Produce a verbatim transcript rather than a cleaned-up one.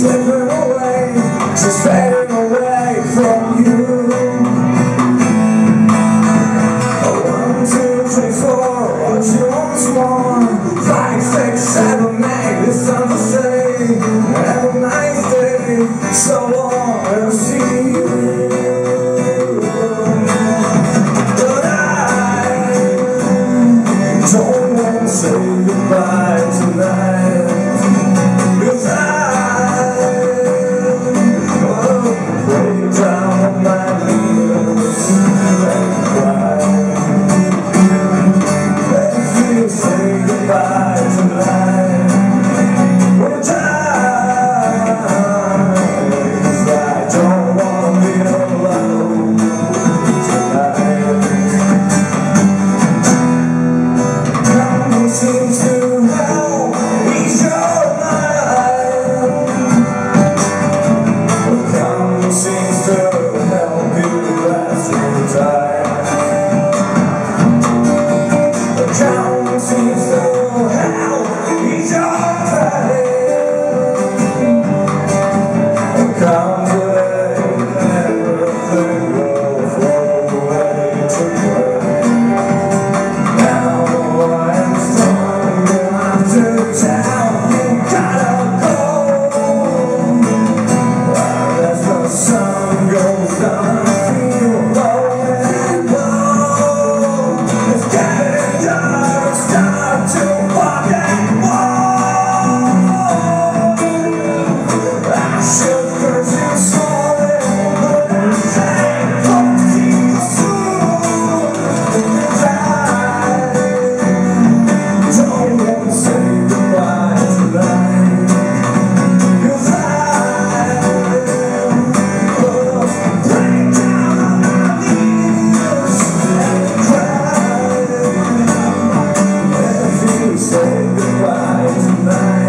slipping away, she's fading away from you. Oh, one, two, three, four, what you want is more. Five, six, seven, eight, it's time to say, have a nice day, so long, I'll see you. But I don't want to say goodbye tonight. Say goodbye tonight.